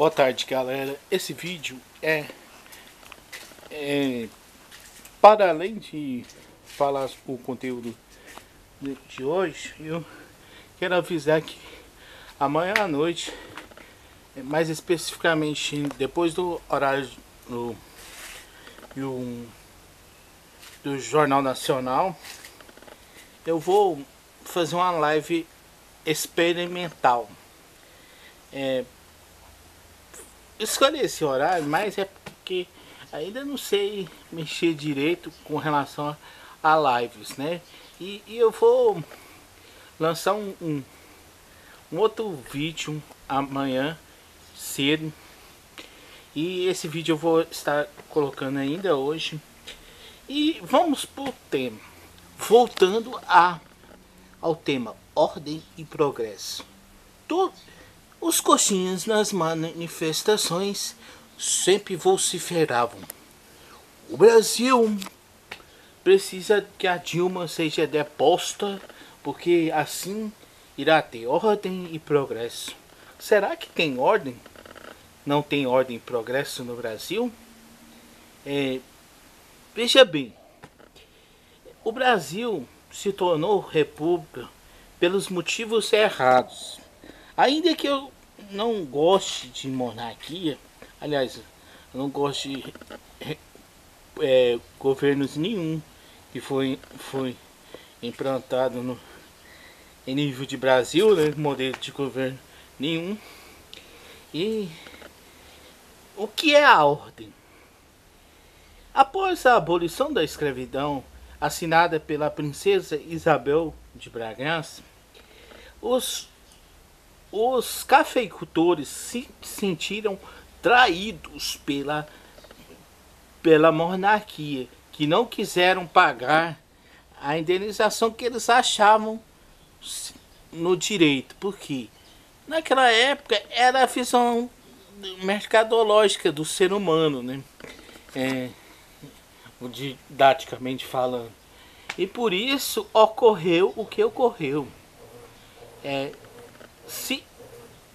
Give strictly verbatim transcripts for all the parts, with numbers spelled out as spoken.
Boa tarde, galera. Esse vídeo é, é para além de falar o conteúdo de hoje, eu quero avisar que amanhã à noite, mais especificamente depois do horário do, do, do Jornal Nacional, eu vou fazer uma live experimental. É, Escolhi esse horário, mas é porque ainda não sei mexer direito com relação a, a lives, né? E, e eu vou lançar um, um, um outro vídeo amanhã cedo. E esse vídeo eu vou estar colocando ainda hoje. E vamos pro tema. Voltando a, ao tema ordem e progresso. Tudo... Os coxinhas nas manifestações sempre vociferavam: o Brasil precisa que a Dilma seja deposta, porque assim irá ter ordem e progresso. Será que tem ordem? Não tem ordem e progresso no Brasil? É, veja bem, o Brasil se tornou república pelos motivos errados. Ainda que eu não goste de monarquia, aliás, eu não gosto de é, governos nenhum que foi, foi implantado no, em nível de Brasil, né, modelo de governo nenhum. E o que é a ordem? Após a abolição da escravidão, assinada pela Princesa Isabel de Bragança, os Os cafeicultores se sentiram traídos pela, pela monarquia, que não quiseram pagar a indenização que eles achavam no direito. Porque naquela época era a visão mercadológica do ser humano, né? É, didaticamente falando. E por isso ocorreu o que ocorreu. É... Se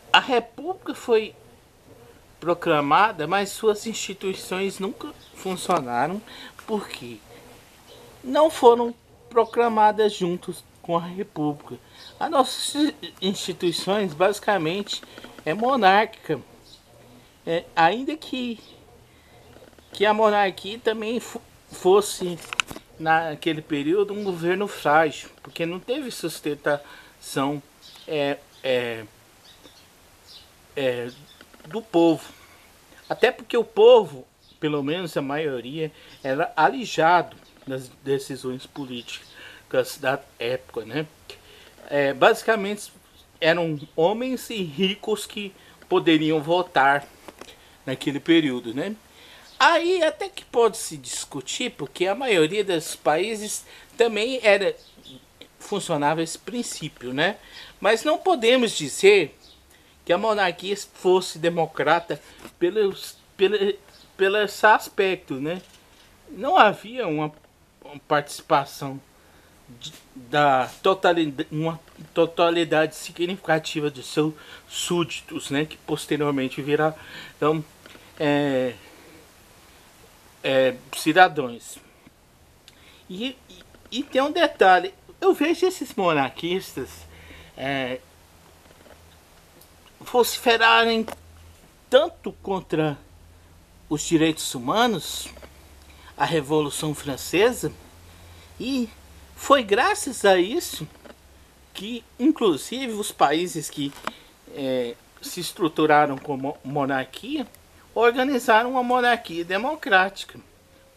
a república foi proclamada, mas suas instituições nunca funcionaram, porque não foram proclamadas juntos com a república. As nossas instituições basicamente é monárquica, é, ainda que, que a monarquia também fosse naquele período um governo frágil, porque não teve sustentação é, É, é, do povo, até porque o povo, pelo menos a maioria, era alijado das decisões políticas da época, né? É, basicamente eram homens e ricos que poderiam votar naquele período, né? Aí até que pode se discutir, porque a maioria dos países também era funcionava esse princípio, né? Mas não podemos dizer que a monarquia fosse democrata pelos, pelo, pelo esse aspecto, né? Não havia uma, uma participação de, da totalidade, uma totalidade significativa de seus súditos, né? Que posteriormente virá, então, é, é, cidadãos. E, e, e tem um detalhe. Eu vejo esses monarquistas é, vociferarem tanto contra os direitos humanos, a Revolução Francesa, e foi graças a isso que, inclusive, os países que é, se estruturaram como monarquia organizaram uma monarquia democrática.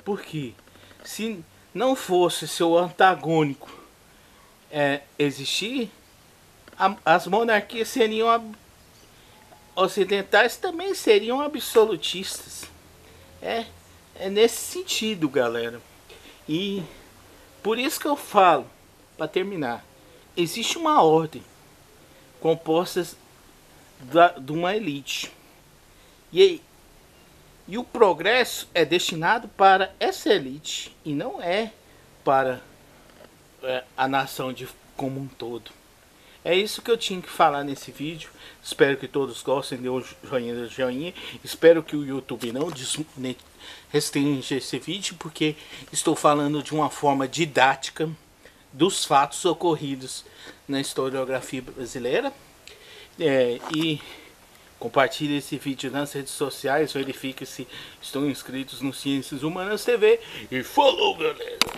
Porque se não fosse seu antagônico É, existir, a, as monarquias seriam ab, ocidentais também seriam absolutistas. É, é nesse sentido, galera. E por isso que eu falo, para terminar, existe uma ordem composta da, de uma elite. E, e o progresso é destinado para essa elite e não é para a nação de, como um todo. É isso que eu tinha que falar nesse vídeo. Espero que todos gostem, dê um joinha, dê um joinha. Espero que o YouTube não restringe esse vídeo, porque estou falando de uma forma didática dos fatos ocorridos na historiografia brasileira. É, e compartilhe esse vídeo nas redes sociais, verifique se estão inscritos no Ciências Humanas T V. E falou, galera!